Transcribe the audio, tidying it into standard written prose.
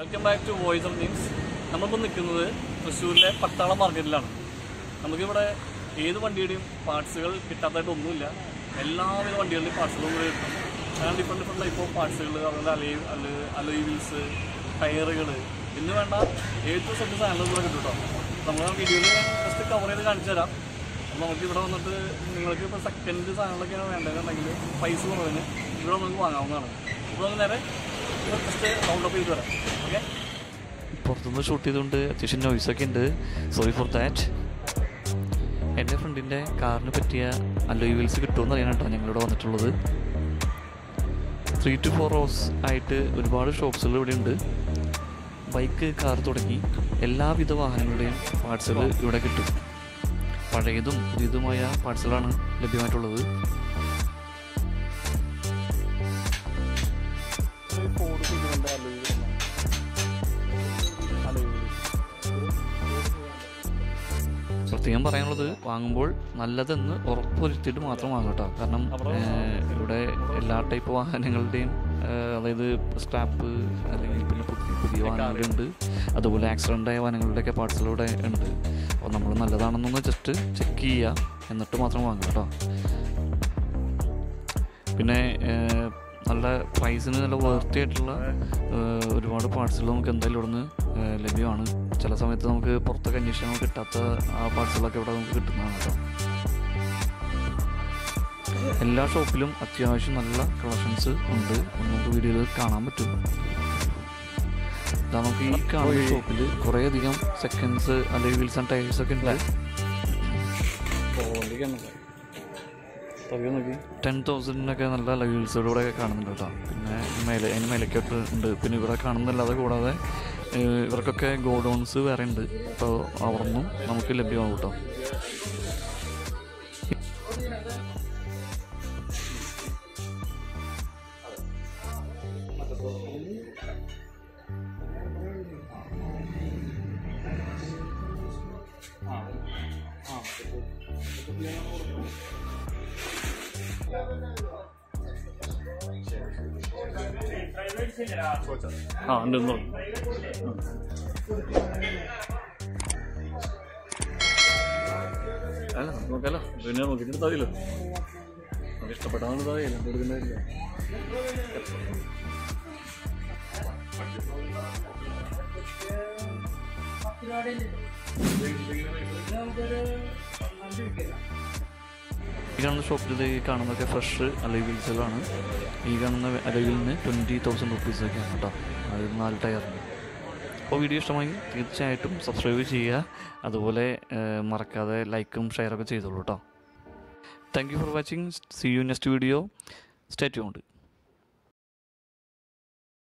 Welcome back to Voice of Things. We are going to the market. We are going to the parts. We are going to the parts. Okay. Sorry for that. And different in the car, alloy wheels get toner in a tongue. 3 to 4 hours, I would borrow shops a little in bike car to a la with the Wahan parts of the Udakit. Paradum, Ridumaya, Parcelana, Lebimatolo. Wangbol, Naladan, or Puritan Matramata, Karnam, type of Hangal Dane, leather scrap, other accident, and like a part salute and on the Ladan, just Chekia and the Tomatram Wangata. Pinay Allah Pison and over theatre, reward parts along and the Lorna, Lebion. Chalasametamke, Portaganisham, Tata, Parsalaka, Kitana. A lot of film, Athiashan, Allah, Crossens, on the video Kanamatu. Damaki, Kanamatu, Korea, the young seconds, and they will sometimes second life. 10,000 Nakanala will serve a Kanamata. Male animal capital, the Pinibra Kanam, the Ladagoda. Workoke go down so errand so our room namukku labhyamavuto Egan shop today Kanamaka fresh alivil salon. Egan alivil 20,000 rupees a Canada. I'll tire. For videos, subscribe here. Adole, Marcade, like, share. Thank you for watching. See you in next video. Stay tuned.